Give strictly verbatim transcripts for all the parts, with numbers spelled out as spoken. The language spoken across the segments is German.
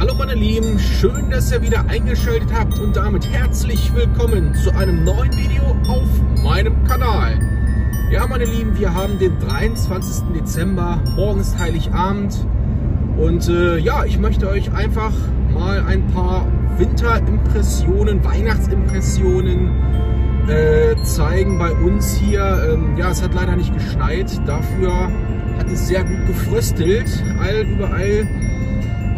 Hallo meine Lieben, schön, dass ihr wieder eingeschaltet habt und damit herzlich willkommen zu einem neuen Video auf meinem Kanal. Ja meine Lieben, wir haben den dreiundzwanzigsten Dezember, morgen ist Heiligabend und äh, ja, ich möchte euch einfach mal ein paar Winterimpressionen, Weihnachtsimpressionen äh, zeigen bei uns hier. Ähm, ja, es hat leider nicht geschneit, dafür hat es sehr gut gefröstelt, all überall.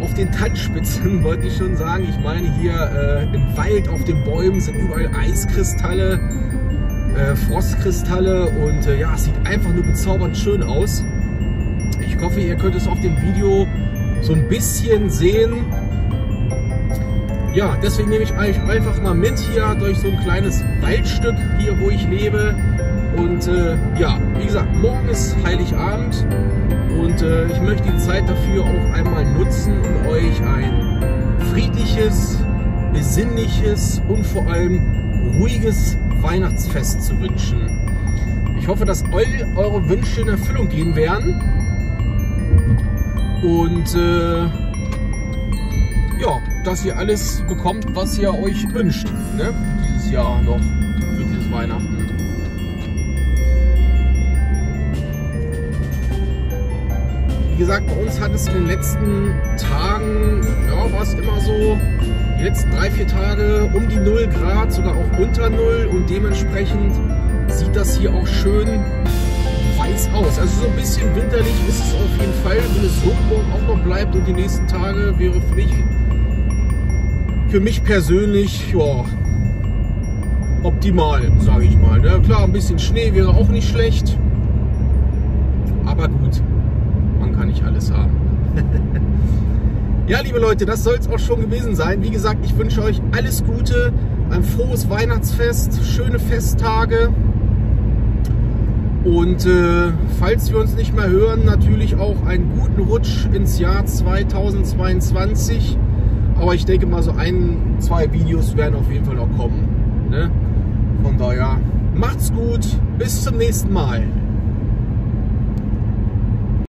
Auf den Tannenspitzen wollte ich schon sagen. Ich meine hier äh, im Wald, auf den Bäumen sind überall Eiskristalle, äh, Frostkristalle und äh, ja, es sieht einfach nur bezaubernd schön aus. Ich hoffe, ihr könnt es auf dem Video so ein bisschen sehen. Ja, deswegen nehme ich euch einfach mal mit hier durch so ein kleines Waldstück hier, wo ich lebe. Und äh, ja, wie gesagt, morgen ist Heiligabend und äh, ich möchte die Zeit dafür auch einmal nutzen, um euch ein friedliches, besinnliches und vor allem ruhiges Weihnachtsfest zu wünschen. Ich hoffe, dass eure Wünsche in Erfüllung gehen werden. Und äh, ja, dass ihr alles bekommt, was ihr euch wünscht, ne? Dieses Jahr noch, für dieses Weihnachten. Wie gesagt, bei uns hat es in den letzten Tagen, ja, war es immer so, die letzten drei, vier Tage um die null Grad, sogar auch unter null, und dementsprechend sieht das hier auch schön weiß aus. Also so ein bisschen winterlich ist es auf jeden Fall, wenn es so morgen auch noch bleibt, und die nächsten Tage wäre für mich, für mich persönlich, ja, optimal, sage ich mal. Ja, klar, ein bisschen Schnee wäre auch nicht schlecht, aber gut. Man kann nicht alles haben. Ja, liebe Leute, das soll es auch schon gewesen sein. Wie gesagt, ich wünsche euch alles Gute, ein frohes Weihnachtsfest, schöne Festtage. Und äh, falls wir uns nicht mehr hören, natürlich auch einen guten Rutsch ins Jahr zweitausendzweiundzwanzig. Aber ich denke mal, so ein, zwei Videos werden auf jeden Fall noch kommen. Ne? Von daher, macht's gut, bis zum nächsten Mal.